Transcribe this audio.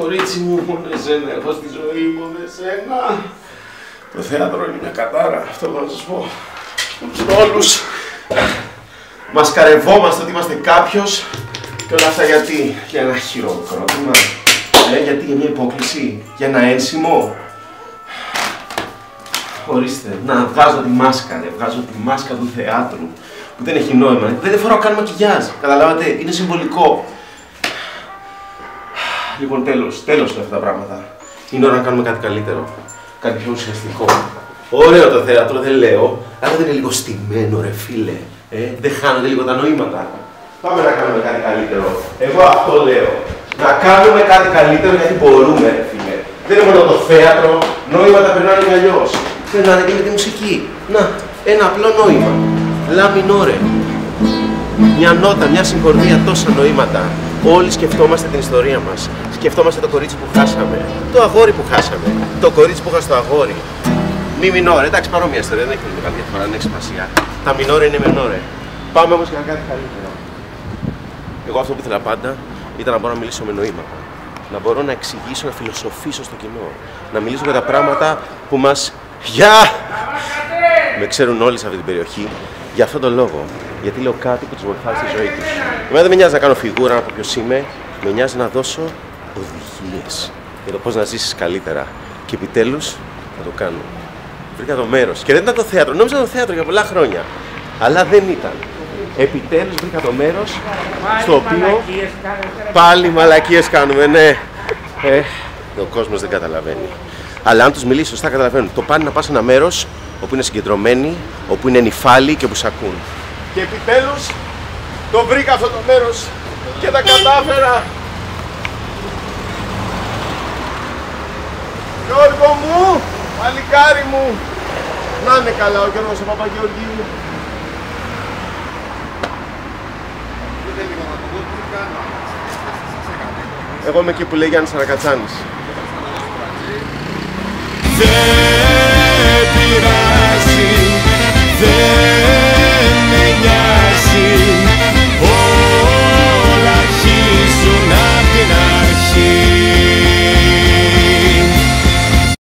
Κορίτσι μου, μόνο εσένα έχω στη ζωή, μόνο εσένα. Το θέατρο είναι μια κατάρα, αυτό θα σας πω. Όλους μας καρευόμαστε ότι είμαστε κάποιος και όλα αυτά γιατί? Για ένα χειροκρότημα, γιατί για μια υπόκληση, για ένα ένσημο. Ορίστε, να βγάζω τη μάσκα, βγάζω τη μάσκα του θεάτρου που δεν έχει νόημα. Δεν φοράω καν μακιγιάζ, καταλάβατε, είναι συμβολικό. Λοιπόν, τέλος αυτά τα πράγματα. Είναι ώρα να κάνουμε κάτι καλύτερο, κάτι πιο ουσιαστικό. Ωραίο το θέατρο, δεν λέω, αλλά δεν είναι λίγο στημένο, ρε φίλε. Δεν χάνονται λίγο τα νοήματα. Πάμε να κάνουμε κάτι καλύτερο. Εγώ αυτό λέω. Να κάνουμε κάτι καλύτερο γιατί μπορούμε, ρε φίλε. Δεν είναι μόνο το θέατρο, νόηματα περνάνε και αλλιώς. Περνάνε και με τη μουσική. Να, ένα απλό νόημα. Λα μινόρε. Μια νότα, μια συγχορδία, τόσα νοήματα. Όλοι σκεφτόμαστε την ιστορία μας. Σκεφτόμαστε το κορίτσι που χάσαμε. Το αγόρι που χάσαμε. Το κορίτσι που χάσε το αγόρι. Μη μινόρε, εντάξει, παρόμοια ιστορία, δεν έχει μεγάλη διαφορά, δεν έχει σημασία. Τα μινόρε είναι μινόρε. Πάμε όμως για κάτι καλύτερο. Εγώ αυτό που ήθελα πάντα ήταν να μπορώ να μιλήσω με νοήματα. Να μπορώ να εξηγήσω, να φιλοσοφήσω στο κοινό. Να μιλήσω για τα πράγματα που μας. Γεια! Με ξέρουν όλοι σε αυτή την περιοχή για αυτόν τον λόγο. Γιατί λέω κάτι που τους βοηθάει στη ζωή τους. Εμένα δεν με νοιάζει να κάνω φιγούρα, να πω ποιος είμαι. Με νοιάζει να δώσω οδηγίες για το πώς να ζήσεις καλύτερα. Και επιτέλους θα το κάνω. Βρήκα το μέρος. Και δεν ήταν το θέατρο. Νόμιζα το θέατρο για πολλά χρόνια. Αλλά δεν ήταν. Επιτέλους βρήκα το μέρος στο οποίο πάλι μαλακίες κάνουμε, ναι. Ο κόσμος δεν καταλαβαίνει. Αλλά αν τους μιλήσεις σωστά καταλαβαίνουν. Το πάνε να πας σε ένα μέρος όπου είναι συγκεντρωμένοι, όπου είναι νυφάλοι και όπου σ' ακούν. Και επιτέλους το βρήκα αυτό το μέρος και τα κατάφερα. Γιώργο μου, παλικάρι μου, να είναι καλά ο Γιώργος ο Παπαγεωργίου. Εγώ είμαι εκεί που λέει Γιάννης Σαρακατσάνης.